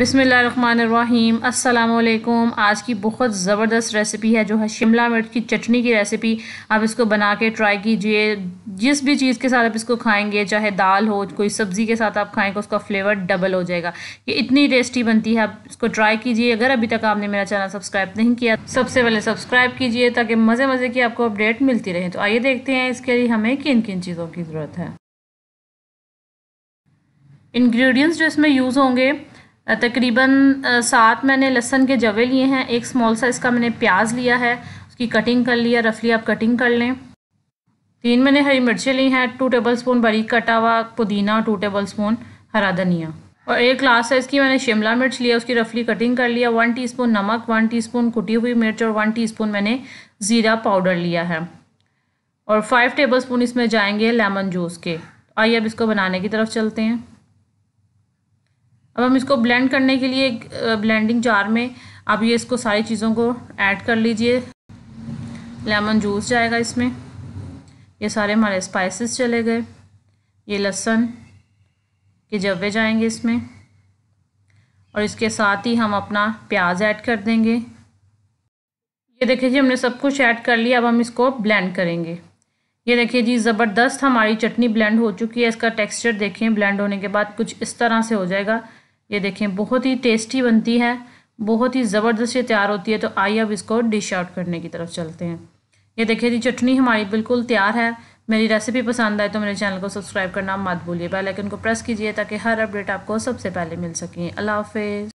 बिस्मिल्लाहिर्रहमानिर्रहीम। अस्सलामुअलैकुम। आज की बहुत ज़बरदस्त रेसिपी है जो है शिमला मिर्च की चटनी की रेसिपी। आप इसको बना के ट्राई कीजिए। जिस भी चीज़ के साथ आप इसको खाएंगे, चाहे दाल हो, कोई सब्ज़ी के साथ आप खाएंगे, उसका फ्लेवर डबल हो जाएगा। ये इतनी टेस्टी बनती है, आप इसको ट्राई कीजिए। अगर अभी तक आपने मेरा चैनल सब्सक्राइब नहीं किया, सबसे पहले सब्सक्राइब कीजिए ताकि मज़े की आपको अपडेट मिलती रहे। तो आइए देखते हैं इसके लिए हमें किन किन चीज़ों की ज़रूरत है। इंग्रेडिएंट्स जो इसमें यूज़ होंगे, तकरीबन 7 मैंने लहसुन के जवे लिए हैं, 1 स्मॉल साइज़ का मैंने प्याज लिया है, उसकी कटिंग कर लिया, रफली आप कटिंग कर लें। 3 मैंने हरी मिर्चें ली हैं, 2 टेबलस्पून बारीक कटा हुआ पुदीना, 2 टेबलस्पून हरा धनिया, और 1 लार्ज साइज़ की मैंने शिमला मिर्च लिया, उसकी रफली कटिंग कर लिया। 1 टीस्पून नमक, 1 टीस्पून कुटी हुई मिर्च और 1 टीस्पून मैंने ज़ीरा पाउडर लिया है, और 5 टेबलस्पून इसमें जाएंगे लेमन जूस के। आइए अब इसको बनाने की तरफ चलते हैं। अब हम इसको ब्लेंड करने के लिए एक ब्लेंडिंग जार में आप ये इसको सारी चीज़ों को ऐड कर लीजिए। लेमन जूस जाएगा इसमें, ये सारे हमारे स्पाइसेस चले गए, ये लहसुन के जवे जाएंगे इसमें, और इसके साथ ही हम अपना प्याज ऐड कर देंगे। ये देखिए जी, हमने सब कुछ ऐड कर लिया। अब हम इसको ब्लेंड करेंगे। ये देखिए जी, ज़बरदस्त हमारी चटनी ब्लेंड हो चुकी है। इसका टेक्सचर देखें, ब्लेंड होने के बाद कुछ इस तरह से हो जाएगा। ये देखें, बहुत ही टेस्टी बनती है, बहुत ही ज़बरदस्त ये तैयार होती है। तो आइए अब इसको डिश आउट करने की तरफ चलते हैं। ये देखिए जी, चटनी हमारी बिल्कुल तैयार है। मेरी रेसिपी पसंद आए तो मेरे चैनल को सब्सक्राइब करना मत भूलिए, बेल आइकन को प्रेस कीजिए ताकि हर अपडेट आपको सबसे पहले मिल सके। अल्लाह हाफिज़।